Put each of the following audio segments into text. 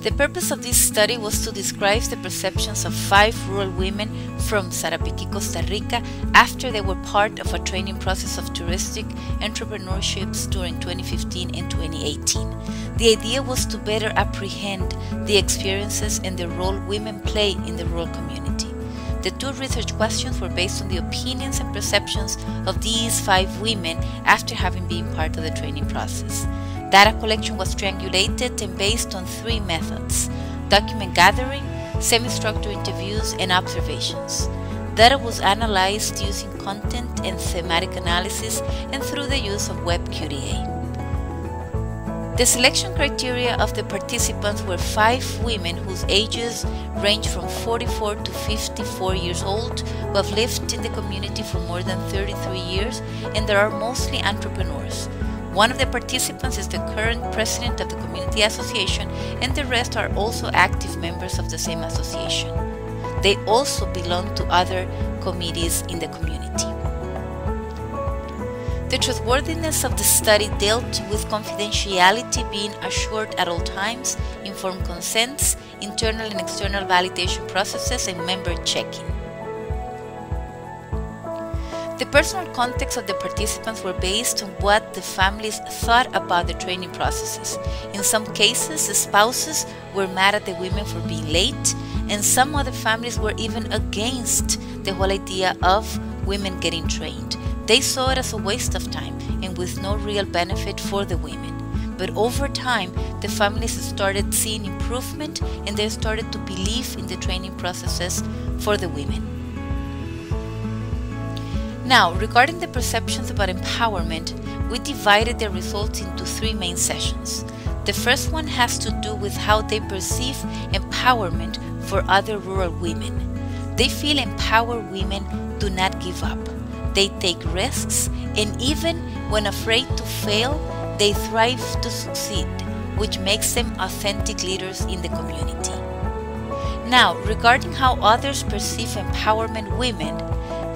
The purpose of this study was to describe the perceptions of 5 rural women from Sarapiquí, Costa Rica, after they were part of a training process of touristic entrepreneurships during 2015 and 2018. The idea was to better apprehend the experiences and the role women play in the rural community. The 2 research questions were based on the opinions and perceptions of these 5 women after having been part of the training process. Data collection was triangulated and based on 3 methods: document gathering, semi-structured interviews, and observations. Data was analyzed using content and thematic analysis and through the use of WebQDA. The selection criteria of the participants were 5 women whose ages range from 44 to 54 years old, who have lived in the community for more than 33 years, and they are mostly entrepreneurs. One of the participants is the current president of the community association, and the rest are also active members of the same association. They also belong to other committees in the community. The trustworthiness of the study dealt with confidentiality being assured at all times, informed consents, internal and external validation processes, and member checking. The personal contexts of the participants were based on what the families thought about the training processes. In some cases, the spouses were mad at the women for being late, and some other families were even against the whole idea of women getting trained. They saw it as a waste of time and with no real benefit for the women. But over time, the families started seeing improvement, and they started to believe in the training processes for the women. Now, regarding the perceptions about empowerment, we divided the results into 3 main sessions. The first one has to do with how they perceive empowerment for other rural women. They feel empowered women do not give up. They take risks, and even when afraid to fail, they thrive to succeed, which makes them authentic leaders in the community. Now, regarding how others perceive empowerment women,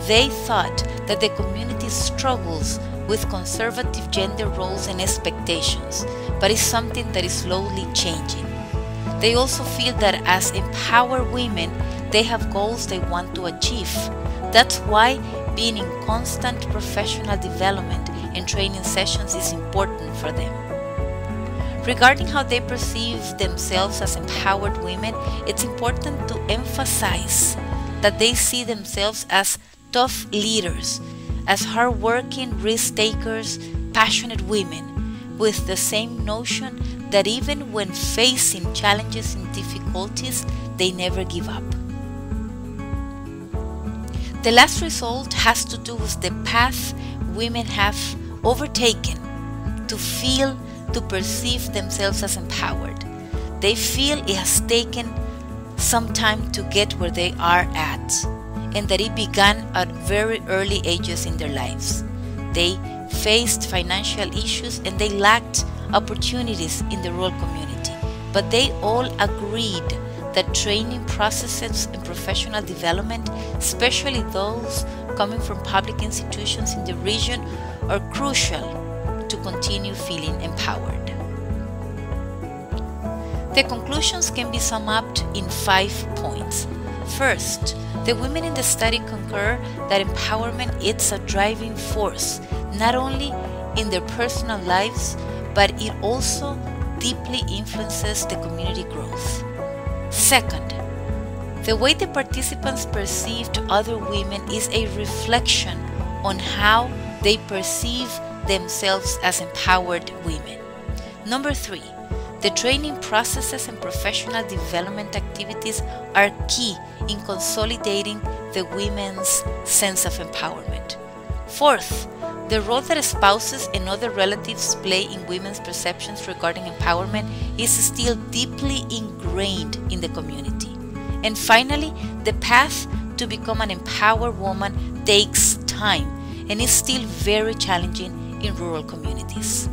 they thought that the community struggles with conservative gender roles and expectations, but is something that is slowly changing. They also feel that as empowered women, they have goals they want to achieve. That's why being in constant professional development and training sessions is important for them. Regarding how they perceive themselves as empowered women, it's important to emphasize that they see themselves as tough leaders, as hardworking risk takers, passionate women, with the same notion that even when facing challenges and difficulties, they never give up. The last result has to do with the path women have overtaken to feel, to perceive themselves as empowered. They feel it has taken some time to get where they are at, and that it began at very early ages in their lives. They faced financial issues and they lacked opportunities in the rural community, but they all agreed that training processes and professional development, especially those coming from public institutions in the region, are crucial to continue feeling empowered. The conclusions can be summed up in 5 points. First, the women in the study concur that empowerment is a driving force, not only in their personal lives, but it also deeply influences the community growth. Second, the way the participants perceived other women is a reflection on how they perceive themselves as empowered women. Number 3, the training processes and professional development activities are key in consolidating the women's sense of empowerment. Fourth, the role that spouses and other relatives play in women's perceptions regarding empowerment is still deeply ingrained in the community. And finally, the path to become an empowered woman takes time and is still very challenging in rural communities.